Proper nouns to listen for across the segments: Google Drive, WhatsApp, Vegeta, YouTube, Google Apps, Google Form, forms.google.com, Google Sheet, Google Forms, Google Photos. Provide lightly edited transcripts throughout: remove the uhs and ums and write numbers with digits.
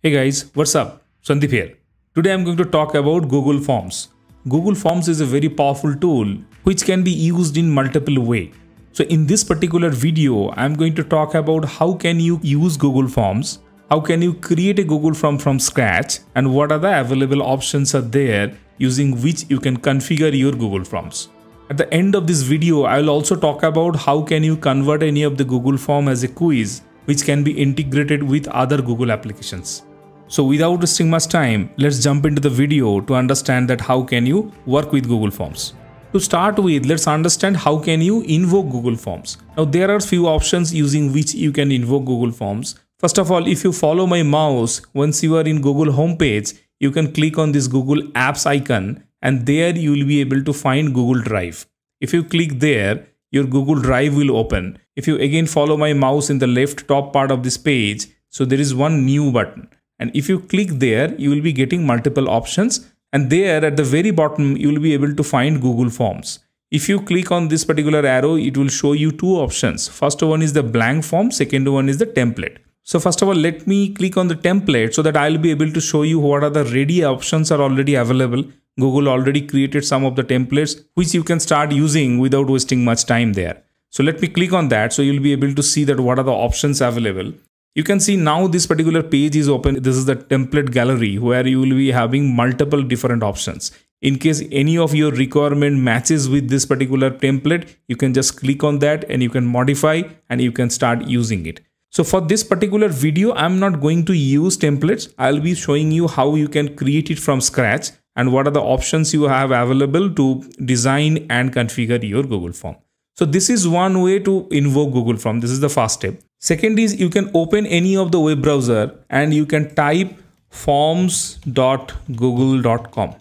Hey guys, what's up? Sandeep here. Today I'm going to talk about Google Forms. Google Forms is a very powerful tool which can be used in multiple ways. So in this particular video, I'm going to talk about how can you use Google Forms, how can you create a Google Form from scratch, and what are the available options are there using which you can configure your Google Forms. At the end of this video, I will also talk about how can you convert any of the Google Form as a quiz which can be integrated with other Google applications. So without wasting much time, let's jump into the video to understand that how can you work with Google Forms. To start with, let's understand how can you invoke Google Forms. Now there are few options using which you can invoke Google Forms. First of all, if you follow my mouse, once you are in Google homepage, you can click on this Google Apps icon, and there you will be able to find Google Drive. If you click there, your Google Drive will open. If you again follow my mouse in the left top part of this page, so there is one new button. And if you click there, you will be getting multiple options. And there at the very bottom, you will be able to find Google Forms. If you click on this particular arrow, it will show you two options. First one is the blank form, second one is the template. So first of all, let me click on the template so that I'll be able to show you what are the ready options are already available. Google already created some of the templates which you can start using without wasting much time there. So let me click on that so you'll be able to see that what are the options available. You can see now this particular page is open. This is the template gallery where you will be having multiple different options. In case any of your requirement matches with this particular template, you can just click on that and you can modify and you can start using it. So for this particular video, I'm not going to use templates. I'll be showing you how you can create it from scratch and what are the options you have available to design and configure your Google Form. So this is one way to invoke Google Form. This is the first step. Second is you can open any of the web browser and you can type forms.google.com.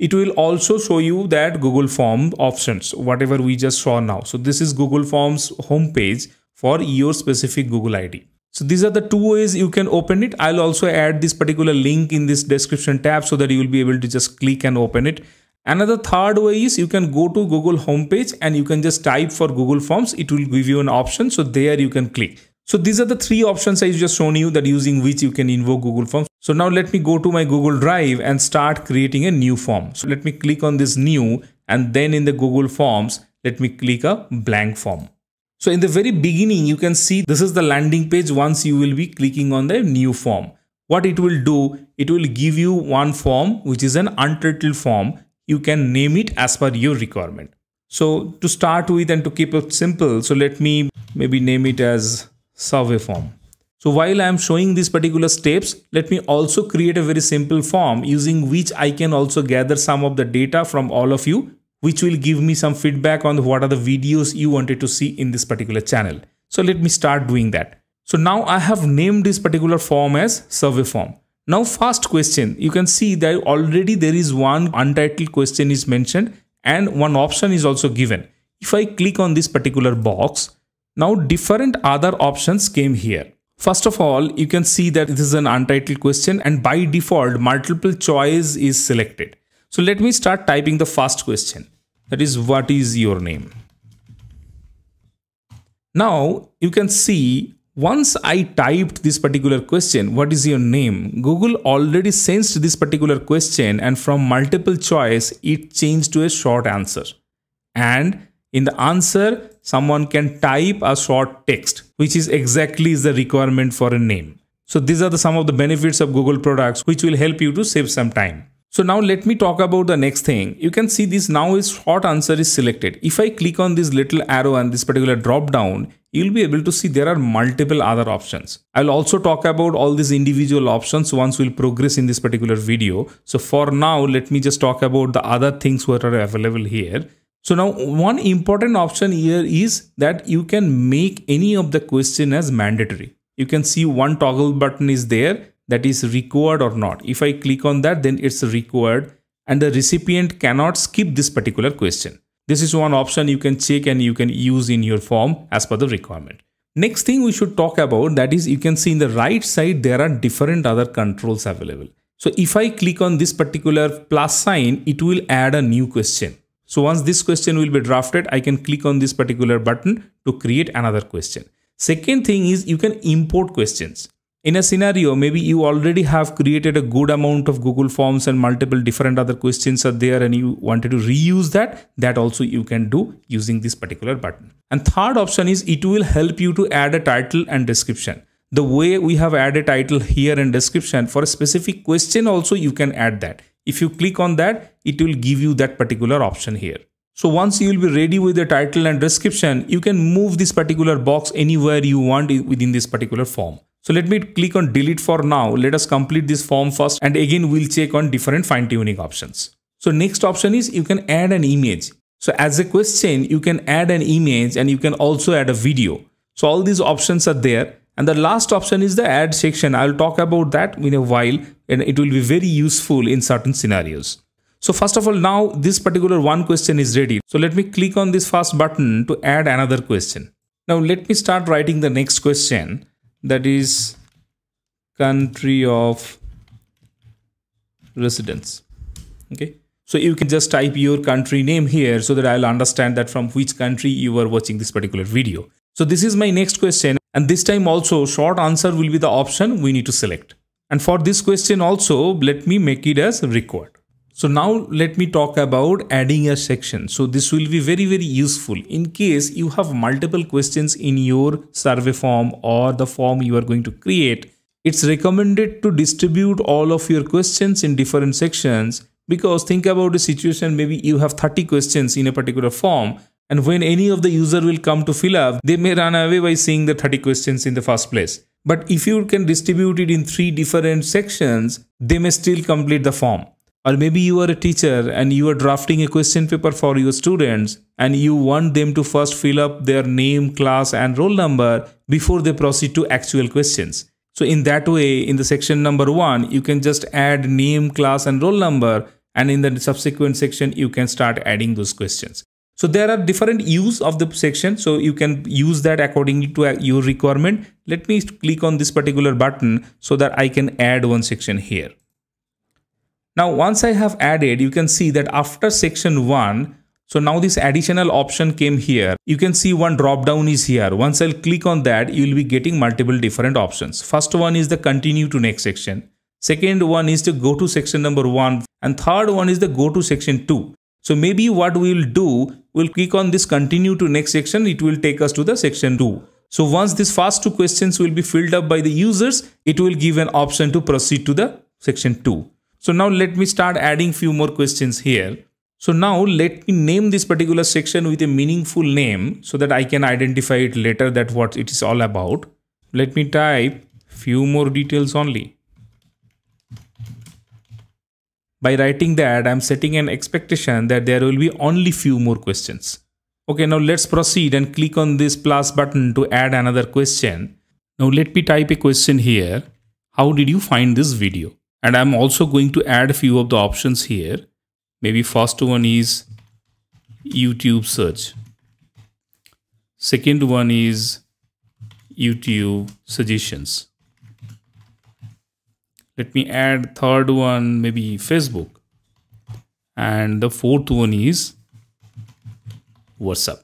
It will also show you that Google Form options, whatever we just saw now. So this is Google Forms homepage for your specific Google ID. So these are the two ways you can open it. I'll also add this particular link in this description tab so that you will be able to just click and open it. Another third way is you can go to Google homepage and you can just type for Google Forms. It will give you an option. So there you can click. So these are the three options I've just shown you that using which you can invoke Google Forms. So now let me go to my Google Drive and start creating a new form. So let me click on this new, and then in the Google Forms, let me click a blank form. So in the very beginning, you can see this is the landing page once you will be clicking on the new form. What it will do, it will give you one form which is an untitled form. You can name it as per your requirement. So to start with and to keep it simple, so let me maybe name it as survey form. So while I am showing these particular steps, let me also create a very simple form using which I can also gather some of the data from all of you, which will give me some feedback on what are the videos you wanted to see in this particular channel. So let me start doing that. So now I have named this particular form as survey form. Now first question, you can see that already there is one untitled question is mentioned and one option is also given. If I click on this particular box, now different other options came here. First of all, you can see that this is an untitled question and by default multiple choice is selected. So let me start typing the first question. That is, what is your name? Now you can see once I typed this particular question, what is your name? Google already sensed this particular question and from multiple choice, it changed to a short answer. And in the answer, someone can type a short text, which is exactly the requirement for a name. So these are some of the benefits of Google products, which will help you to save some time. So now let me talk about the next thing. You can see this now is short answer is selected. If I click on this little arrow and this particular drop down, you'll be able to see there are multiple other options. I'll also talk about all these individual options once we'll progress in this particular video. So for now, let me just talk about the other things that are available here. So now one important option here is that you can make any of the question as mandatory. You can see one toggle button is there. That is required or not. If I click on that, then it's required and the recipient cannot skip this particular question. This is one option you can check and you can use in your form as per the requirement. Next thing we should talk about, that is you can see in the right side, there are different other controls available. So if I click on this particular plus sign, it will add a new question. So once this question will be drafted, I can click on this particular button to create another question. Second thing is you can import questions. In a scenario, maybe you already have created a good amount of Google Forms and multiple different other questions are there and you wanted to reuse that, that also you can do using this particular button. And third option is it will help you to add a title and description. The way we have added title here and description for a specific question also you can add that. If you click on that, it will give you that particular option here. So once you will be ready with the title and description, you can move this particular box anywhere you want within this particular form. So let me click on delete for now. Let us complete this form first and again we'll check on different fine-tuning options. So next option is you can add an image. So as a question, you can add an image and you can also add a video. So all these options are there. And the last option is the add section. I'll talk about that in a while and it will be very useful in certain scenarios. So first of all, now this particular one question is ready. So let me click on this first button to add another question. Now let me start writing the next question, that is country of residence. Okay. So you can just type your country name here so that I'll understand that from which country you are watching this particular video. So this is my next question. And this time also short answer will be the option we need to select. And for this question also, let me make it as required. So now let me talk about adding a section. So this will be very useful in case you have multiple questions in your survey form or the form you are going to create. It's recommended to distribute all of your questions in different sections, because think about a situation, maybe you have 30 questions in a particular form. And when any of the user will come to fill up, they may run away by seeing the 30 questions in the first place. But if you can distribute it in 3 different sections, they may still complete the form. Or maybe you are a teacher and you are drafting a question paper for your students and you want them to first fill up their name, class and roll number before they proceed to actual questions. So in that way, in the section number 1, you can just add name, class and roll number, and in the subsequent section, you can start adding those questions. So there are different use of the section, so you can use that according to your requirement. Let me click on this particular button so that I can add one section here. Now once I have added, you can see that after section 1, so now this additional option came here. You can see one drop down is here. Once I'll click on that, you will be getting multiple different options. First one is the continue to next section. Second one is to go to section number 1, and third one is the go to section 2. So maybe what we will do, we'll click on this continue to next section. It will take us to the section 2. So once these first 2 questions will be filled up by the users, it will give an option to proceed to the section 2. So now let me start adding few more questions here. So now let me name this particular section with a meaningful name so that I can identify it later that what it is all about. Let me type few more details only. By writing that, I'm setting an expectation that there will be only few more questions. Okay, now let's proceed and click on this plus button to add another question. Now let me type a question here. How did you find this video? And I'm also going to add a few of the options here. Maybe first one is YouTube search. Second one is YouTube suggestions. Let me add third one, maybe Facebook. And the fourth one is WhatsApp.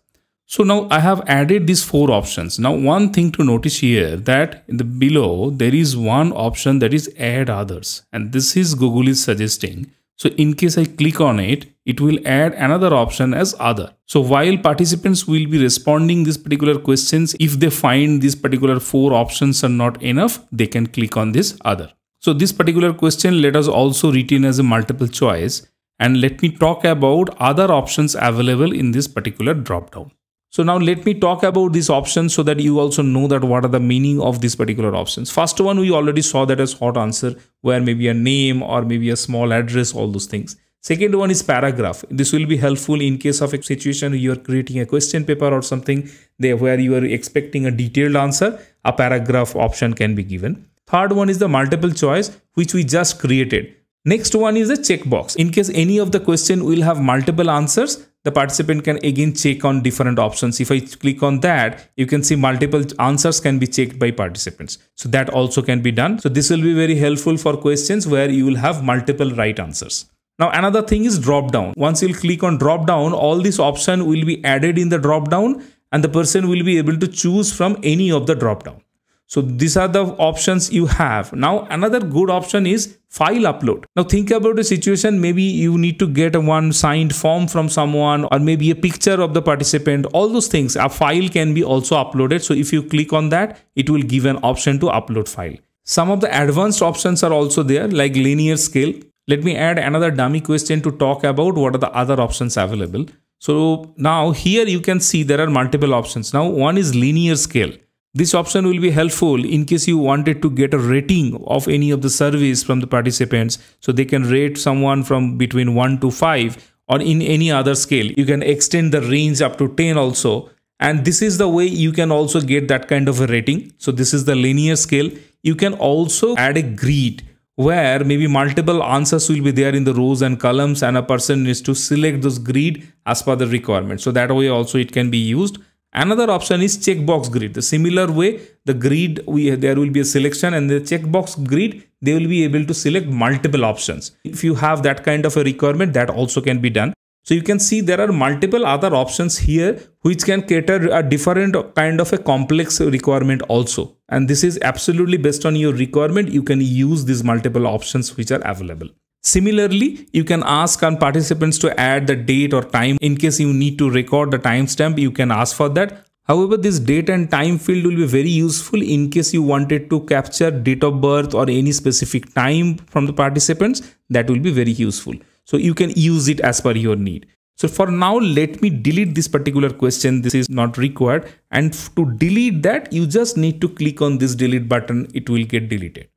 So now I have added these 4 options. Now one thing to notice here that in the below there is one option that is add others. And this is Google is suggesting. So in case I click on it, it will add another option as other. So while participants will be responding these particular questions, if they find these particular 4 options are not enough, they can click on this other. So this particular question let us also retain as a multiple choice, and let me talk about other options available in this particular drop down. So now let me talk about these options so that you also know that what are the meaning of these particular options. First one we already saw that as hot answer, where maybe a name or maybe a small address, all those things. Second one is paragraph. This will be helpful in case of a situation you are creating a question paper or something there where you are expecting a detailed answer, a paragraph option can be given. Third one is the multiple choice, which we just created. Next one is the checkbox. In case any of the question will have multiple answers, the participant can again check on different options. If I click on that, you can see multiple answers can be checked by participants. So that also can be done. So this will be very helpful for questions where you will have multiple right answers. Now another thing is drop down. Once you'll click on drop down, all this option will be added in the drop down and the person will be able to choose from any of the drop down. So these are the options you have. Now another good option is file upload. Now think about a situation, maybe you need to get one signed form from someone or maybe a picture of the participant, all those things. A file can be also uploaded. So if you click on that, it will give an option to upload file. Some of the advanced options are also there, like linear scale. Let me add another dummy question to talk about what are the other options available. So now here you can see there are multiple options. Now one is linear scale. This option will be helpful in case you wanted to get a rating of any of the surveys from the participants. So they can rate someone from between 1 to 5 or in any other scale. You can extend the range up to 10 also. And this is the way you can also get that kind of a rating. So this is the linear scale. You can also add a grid where maybe multiple answers will be there in the rows and columns, and a person needs to select those grid as per the requirement. So that way also it can be used. Another option is checkbox grid. The similar way, the grid, there will be a selection, and the checkbox grid, they will be able to select multiple options. If you have that kind of a requirement, that also can be done. So you can see there are multiple other options here which can cater a different kind of a complex requirement also. And this is absolutely based on your requirement. You can use these multiple options which are available. Similarly, you can ask on participants to add the date or time. In case you need to record the timestamp, you can ask for that. However, this date and time field will be very useful in case you wanted to capture date of birth or any specific time from the participants. That will be very useful. So you can use it as per your need. So for now, let me delete this particular question. This is not required. And to delete that, you just need to click on this delete button. It will get deleted.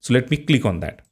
So let me click on that.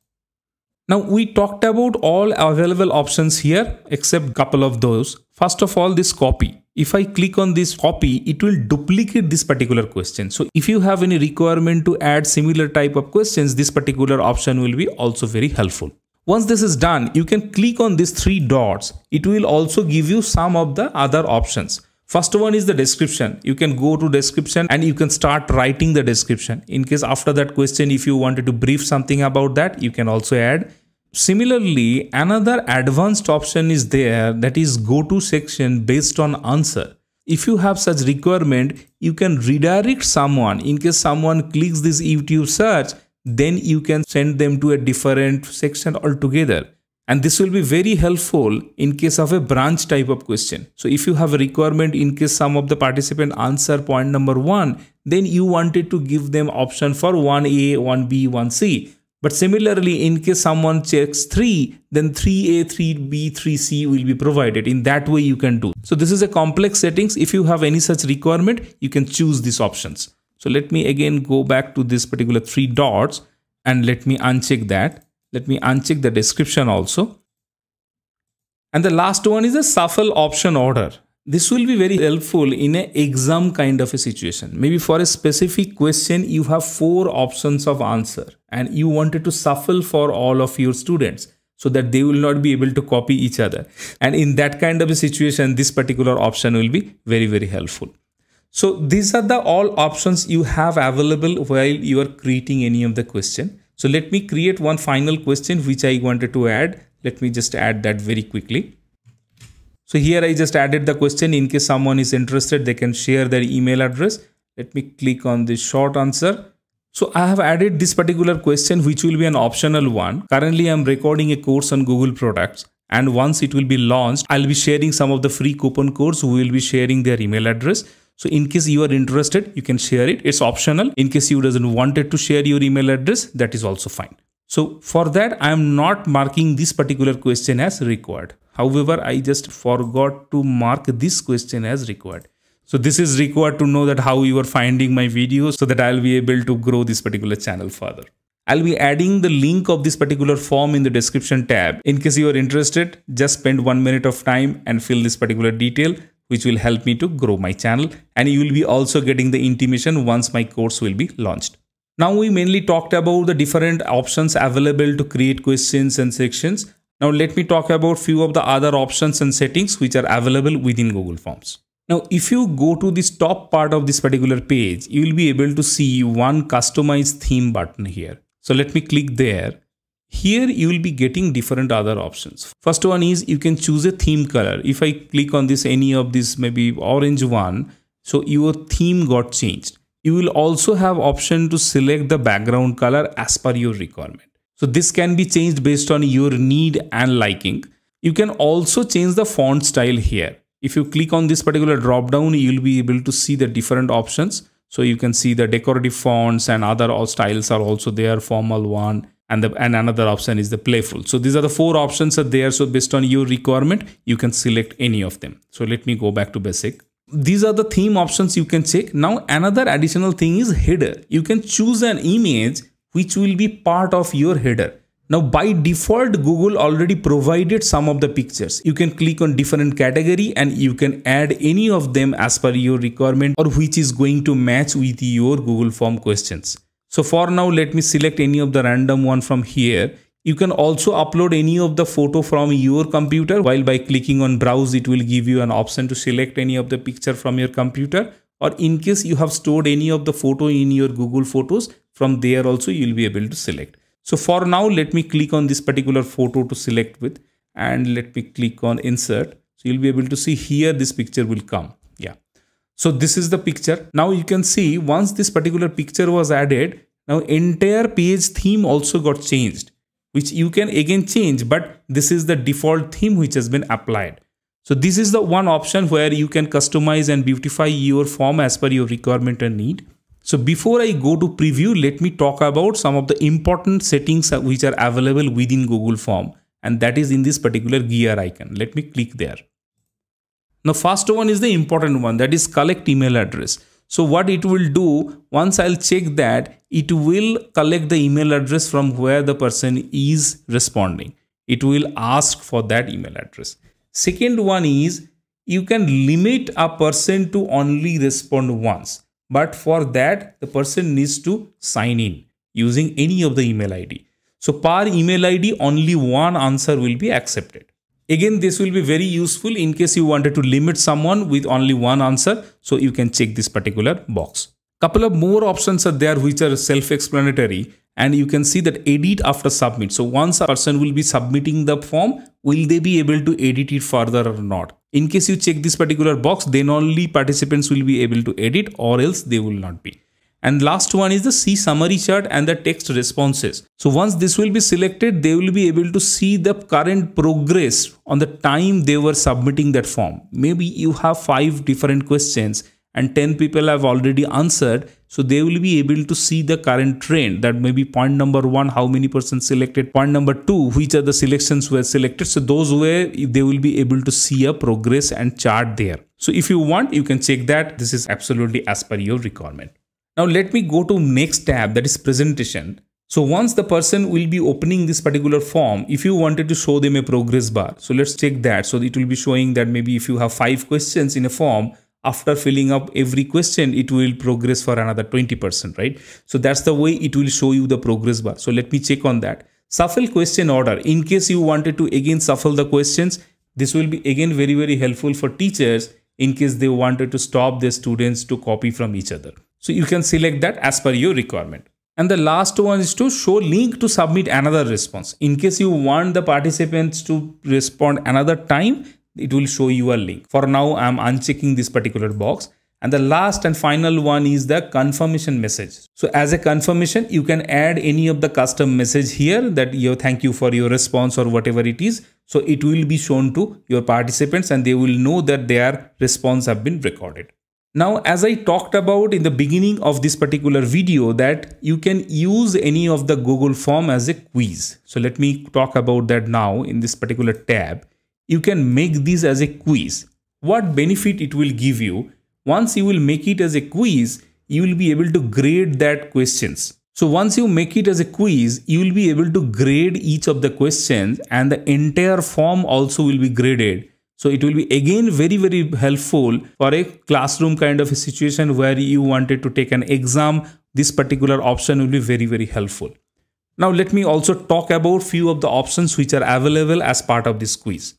Now we talked about all available options here except couple of those. First of all, this copy. If I click on this copy, it will duplicate this particular question. So if you have any requirement to add similar type of questions, this particular option will be also very helpful. Once this is done, you can click on these three dots. It will also give you some of the other options. First one is the description. You can go to description and you can start writing the description. In case after that question, if you wanted to brief something about that, you can also add. Similarly, another advanced option is there, that is go to section based on answer. If you have such requirement, you can redirect someone. In case someone clicks this YouTube search, then you can send them to a different section altogether. And this will be very helpful in case of a branch type of question. So if you have a requirement in case some of the participant answer point number 1, then you wanted to give them option for 1A, 1B, 1C. But similarly, in case someone checks 3, then 3A, 3B, 3C will be provided. In that way you can do. So this is a complex settings. If you have any such requirement, you can choose these options. So let me again go back to this particular three dots and let me uncheck that. Let me uncheck the description also. And the last one is a shuffle option order. This will be very helpful in an exam kind of a situation. Maybe for a specific question, you have 4 options of answer and you wanted to shuffle for all of your students so that they will not be able to copy each other. And in that kind of a situation, this particular option will be very, very helpful. So these are the all options you have available while you are creating any of the question. So let me create one final question which I wanted to add. Let me just add that very quickly. So here I just added the question. In case someone is interested, they can share their email address. Let me click on the short answer. So I have added this particular question which will be an optional one. Currently I am recording a course on Google products, and once it will be launched, I'll be sharing some of the free coupon codes who will be sharing their email address. So in case you are interested, you can share it. It's optional. In case you doesn't wanted to share your email address, that is also fine. So for that, I am not marking this particular question as required. However, I just forgot to mark this question as required. So this is required to know that how you are finding my videos so that I'll be able to grow this particular channel further. I'll be adding the link of this particular form in the description tab. In case you are interested, just spend 1 minute of time and fill this particular detail, which will help me to grow my channel, and you will be also getting the intimation once my course will be launched. Now we mainly talked about the different options available to create questions and sections. Now let me talk about few of the other options and settings which are available within Google Forms. Now if you go to this top part of this particular page, you will be able to see one customize theme button here. So let me click there. Here you will be getting different other options. First one is you can choose a theme color. If I click on this, any of this, maybe orange one, so your theme got changed. you will also have option to select the background color as per your requirement. So this can be changed based on your need and liking. You can also change the font style here. If you click on this particular drop down, you will be able to see the different options. So you can see the decorative fonts and other styles are also there, formal one, and another option is the playful. So these are the four options are there. So based on your requirement, you can select any of them. So let me go back to basic. These are the theme options you can check. Now another additional thing is header. You can choose an image which will be part of your header. Now by default, Google already provided some of the pictures. You can click on different category and you can add any of them as per your requirement or which is going to match with your Google Form questions. So for now, let me select any of the random one from here. You can also upload any of the photo from your computer while by clicking on browse, it will give you an option to select any of the picture from your computer, or in case you have stored any of the photo in your Google Photos, from there also you'll be able to select. So for now, let me click on this particular photo to select with and let me click on insert. So you'll be able to see here this picture will come. Yeah. So this is the picture. Now you can see once this particular picture was added, now entire page theme also got changed, which you can again change, but this is the default theme which has been applied. So this is the one option where you can customize and beautify your form as per your requirement and need. So before I go to preview, let me talk about some of the important settings which are available within Google Form, and that is in this particular gear icon. Let me click there. Now first one is the important one, that is collect email address. So what it will do, once I'll check that, it will collect the email address from where the person is responding. It will ask for that email address. Second one is you can limit a person to only respond once. But for that, the person needs to sign in using any of the email ID. So per email ID, only one answer will be accepted. Again, this will be very useful in case you wanted to limit someone with only one answer. So you can check this particular box. Couple of more options are there which are self-explanatory, and you can see that edit after submit. So once a person will be submitting the form, will they be able to edit it further or not? In case you check this particular box, then only participants will be able to edit, or else they will not be. And last one is the see summary chart and the text responses. So once this will be selected, they will be able to see the current progress on the time they were submitting that form. Maybe you have 5 different questions and 10 people have already answered. So they will be able to see the current trend, that may be point number 1, how many persons selected, point number 2, which are the selections were selected. So those where they will be able to see a progress and chart there. So if you want, you can check that. This is absolutely as per your requirement. Now let me go to next tab, that is presentation. So once the person will be opening this particular form, if you wanted to show them a progress bar. So let's check that. So it will be showing that maybe if you have 5 questions in a form, after filling up every question, it will progress for another 20%, right? So that's the way it will show you the progress bar. So let me check on that. Shuffle question order. In case you wanted to again shuffle the questions, this will be again very, very helpful for teachers in case they wanted to stop their students to copy from each other. So you can select that as per your requirement. And the last one is to show link to submit another response. In case you want the participants to respond another time, it will show you a link. For now, I'm unchecking this particular box. And the last and final one is the confirmation message. So as a confirmation, you can add any of the custom message here, that you thank you for your response or whatever it is. So it will be shown to your participants and they will know that their response have been recorded. Now, as I talked about in the beginning of this particular video, that you can use any of the Google Form as a quiz. So let me talk about that now in this particular tab. You can make this as a quiz. What benefit it will give you? Once you will make it as a quiz, you will be able to grade that questions. So once you make it as a quiz, you will be able to grade each of the questions and the entire form also will be graded. So it will be again very, very helpful for a classroom kind of a situation where you wanted to take an exam. This particular option will be very, very helpful. Now let me also talk about few of the options which are available as part of this quiz.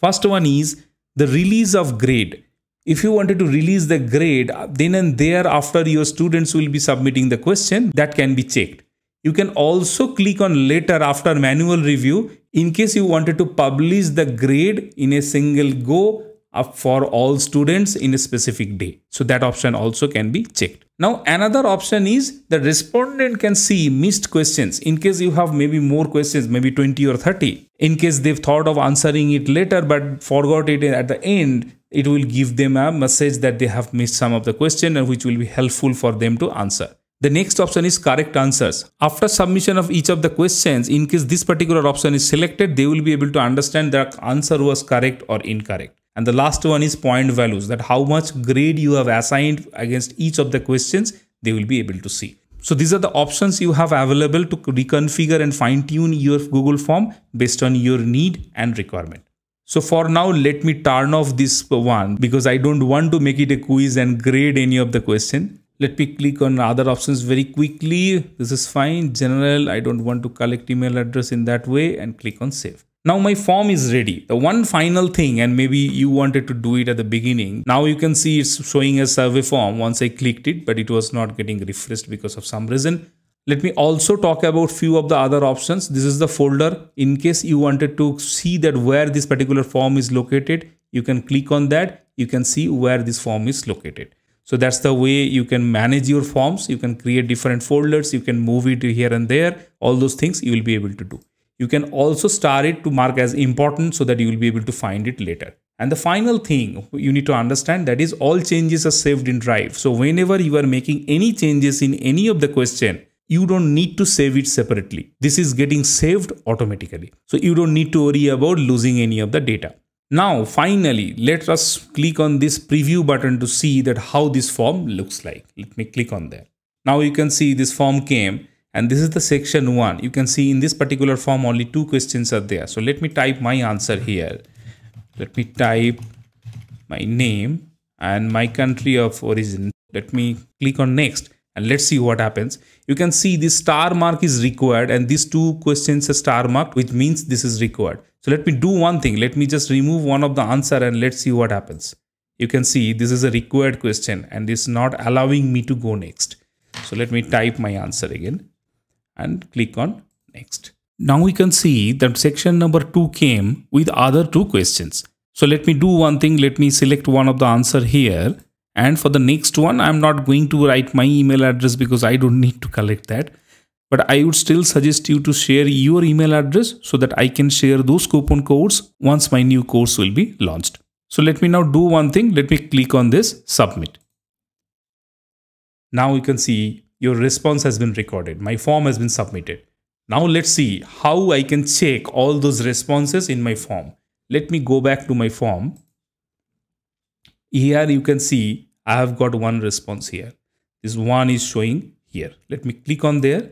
First one is the release of grade. If you wanted to release the grade, then and there after your students will be submitting the question, that can be checked. You can also click on later after manual review in case you wanted to publish the grade in a single go up for all students in a specific day. So that option also can be checked. Now another option is the respondent can see missed questions in case you have maybe more questions, maybe 20 or 30. In case they've thought of answering it later but forgot it at the end, it will give them a message that they have missed some of the question and which will be helpful for them to answer. The next option is correct answers. After submission of each of the questions, in case this particular option is selected, they will be able to understand that answer was correct or incorrect. And the last one is point values, that how much grade you have assigned against each of the questions, they will be able to see. So these are the options you have available to reconfigure and fine-tune your Google form based on your need and requirement. So for now, let me turn off this one because I don't want to make it a quiz and grade any of the question. Let me click on other options very quickly. This is fine. General, I don't want to collect email address in that way, and click on save. Now my form is ready. The one final thing, and maybe you wanted to do it at the beginning. Now you can see it's showing a survey form once I clicked it, but it was not getting refreshed because of some reason. Let me also talk about few of the other options. This is the folder. In case you wanted to see that where this particular form is located, you can click on that. You can see where this form is located. So that's the way you can manage your forms. You can create different folders. You can move it here and there. All those things you will be able to do. You can also star it to mark as important so that you will be able to find it later. And the final thing you need to understand, that is all changes are saved in Drive. So whenever you are making any changes in any of the question, you don't need to save it separately. This is getting saved automatically. So you don't need to worry about losing any of the data. Now, finally, let us click on this preview button to see that how this form looks like. Let me click on there. Now you can see this form came. And this is the section 1. You can see in this particular form only 2 questions are there. So let me type my answer here. Let me type my name and my country of origin. Let me click on next and let's see what happens. You can see this star mark is required and these 2 questions are star marked, which means this is required. So let me do one thing. Let me just remove one of the answer and let's see what happens. You can see this is a required question and it's not allowing me to go next. So let me type my answer again and click on next. Now we can see that section number 2 came with other 2 questions. So let me do one thing. Let me select one of the answer here. And for the next one, I'm not going to write my email address because I don't need to collect that. But I would still suggest you to share your email address so that I can share those coupon codes once my new course will be launched. So let me now do one thing. Let me click on this submit. Now you can see your response has been recorded. My form has been submitted. Now let's see how I can check all those responses in my form. Let me go back to my form. Here you can see I have got one response here. This one is showing here. Let me click on there.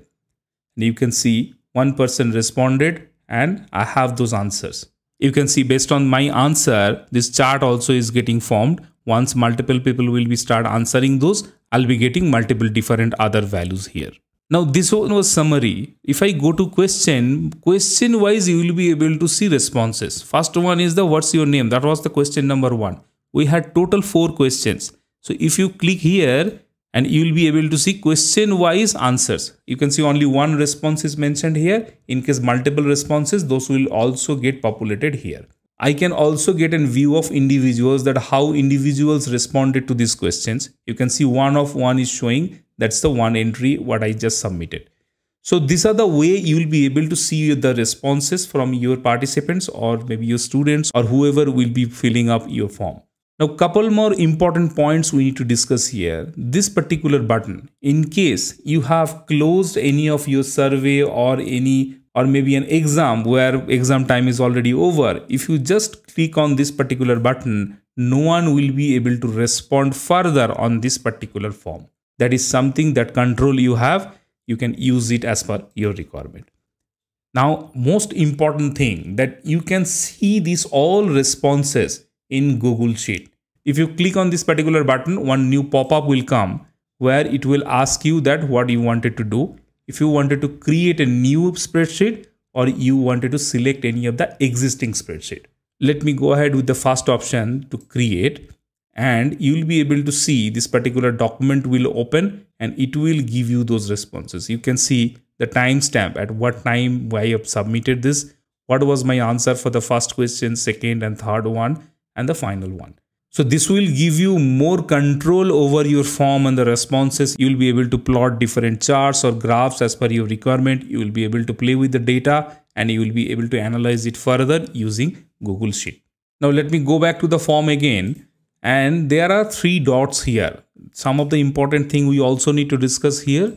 And you can see one person responded and I have those answers. You can see based on my answer, this chart also is getting formed. Once multiple people will be start answering those, I'll be getting multiple different other values here. Now this one was summary. If I go to question wise, you will be able to see responses. First one is the what's your name? That was the question number 1. We had total 4 questions. So if you click here and you will be able to see question wise answers. You can see only one response is mentioned here. In case multiple responses, those will also get populated here. I can also get a view of individuals, that how individuals responded to these questions. You can see one is showing, that's the one entry what I just submitted. So these are the way you will be able to see the responses from your participants or maybe your students or whoever will be filling up your form. Now couple more important points we need to discuss here. This particular button, in case you have closed any of your survey or any or maybe an exam where exam time is already over. If you just click on this particular button, no one will be able to respond further on this particular form. That is something that control you have. You can use it as per your requirement. Now, most important thing that you can see these all responses in Google Sheet. If you click on this particular button, one new pop-up will come where it will ask you that what you wanted to do. If you wanted to create a new spreadsheet or you wanted to select any of the existing spreadsheet. Let me go ahead with the first option to create, and you'll be able to see this particular document will open and it will give you those responses. You can see the timestamp at what time I have submitted this, what was my answer for the first question, second and third one, and the final one. So this will give you more control over your form and the responses. You will be able to plot different charts or graphs as per your requirement. You will be able to play with the data and you will be able to analyze it further using Google Sheet. Now let me go back to the form again, and there are three dots here. Some of the important thing we also need to discuss here.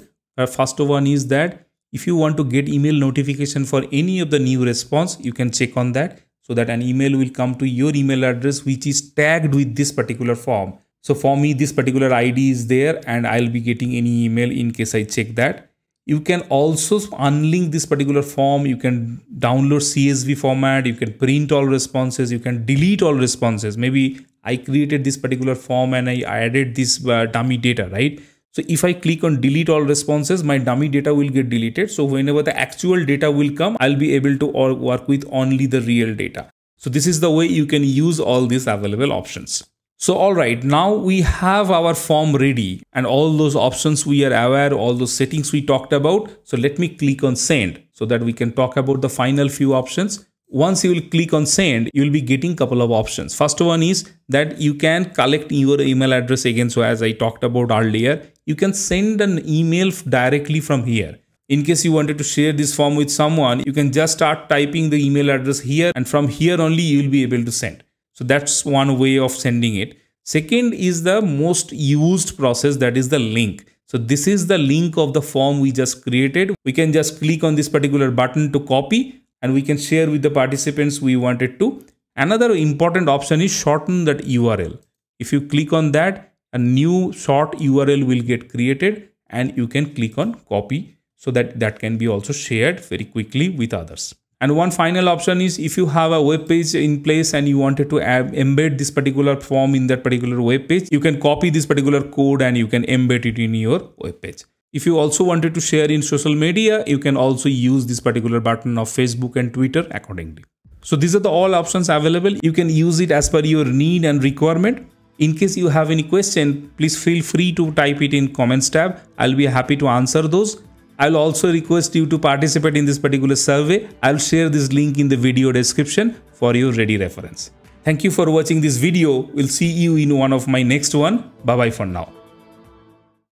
First one is that if you want to get email notification for any of the new response, you can check on that. So that an email will come to your email address which is tagged with this particular form. So for me, this particular ID is there and I'll be getting any email in case I check that. You can also unlink this particular form. You can download CSV format. You can print all responses. You can delete all responses. Maybe I created this particular form and I added this dummy data, right? So if I click on delete all responses, my dummy data will get deleted. So whenever the actual data will come, I'll be able to work with only the real data. So this is the way you can use all these available options. So all right, now we have our form ready and all those options we are aware, all those settings we talked about. So let me click on send so that we can talk about the final few options. Once you will click on send, you will be getting a couple of options. First one is that you can collect your email address again. So as I talked about earlier, you can send an email directly from here. In case you wanted to share this form with someone, you can just start typing the email address here and from here only you will be able to send. So that's one way of sending it. Second is the most used process, that is the link. So this is the link of the form we just created. We can just click on this particular button to copy and we can share with the participants we wanted to. Another important option is shorten that URL. If you click on that, a new short URL will get created and you can click on copy so that that can be also shared very quickly with others. And one final option is if you have a web page in place and you wanted to embed this particular form in that particular web page, you can copy this particular code and you can embed it in your web page. If you also wanted to share in social media, you can also use this particular button of Facebook and Twitter accordingly. So these are the all options available. You can use it as per your need and requirement. In case you have any question, please feel free to type it in comments tab. I'll be happy to answer those. I'll also request you to participate in this particular survey. I'll share this link in the video description for your ready reference. Thank you for watching this video. We'll see you in one of my next one. Bye bye for now.